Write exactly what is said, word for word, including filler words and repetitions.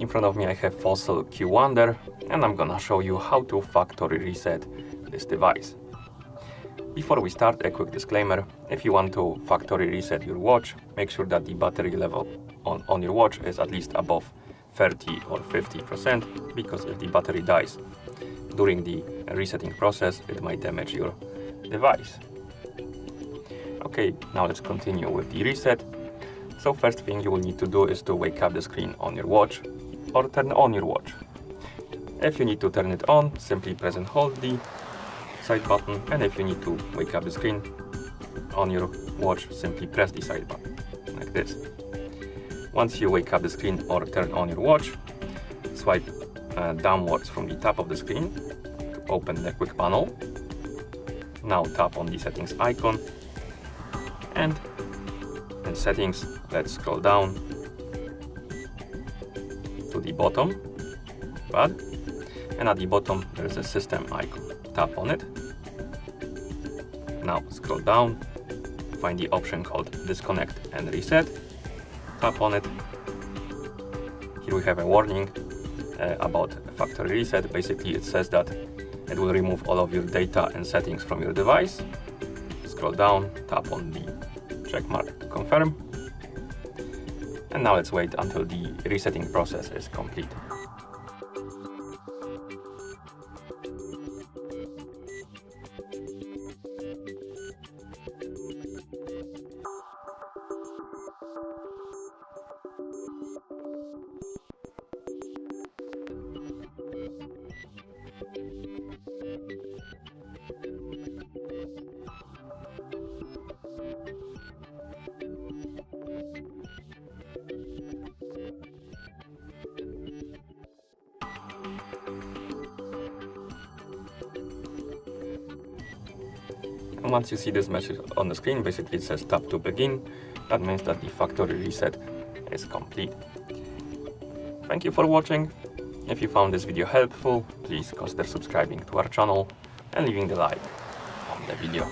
In front of me I have Fossil Q Wander, and I'm gonna show you how to factory reset this device. Before we start, a quick disclaimer: if you want to factory reset your watch, make sure that the battery level on, on your watch is at least above thirty or fifty percent, because if the battery dies during the resetting process, it might damage your device. Okay, now let's continue with the reset. So first thing you will need to do is to wake up the screen on your watch or turn on your watch. If you need to turn it on, simply press and hold the side button, and if you need to wake up the screen on your watch, simply press the side button, like this. Once you wake up the screen or turn on your watch, swipe uh, downwards from the top of the screen to open the quick panel. Now tap on the settings icon, and in settings, let's scroll down to the bottom bar, and at the bottom there is a system icon. Tap on it. Now scroll down, find the option called disconnect and reset. Tap on it. Here we have a warning uh, about factory reset. Basically it says that it will remove all of your data and settings from your device. Scroll down, tap on the check mark to confirm. And now let's wait until the resetting process is complete. And once you see this message on the screen, basically it says tap to begin. That means that the factory reset is complete. Thank you for watching. If you found this video helpful, please consider subscribing to our channel and leaving the like on the video.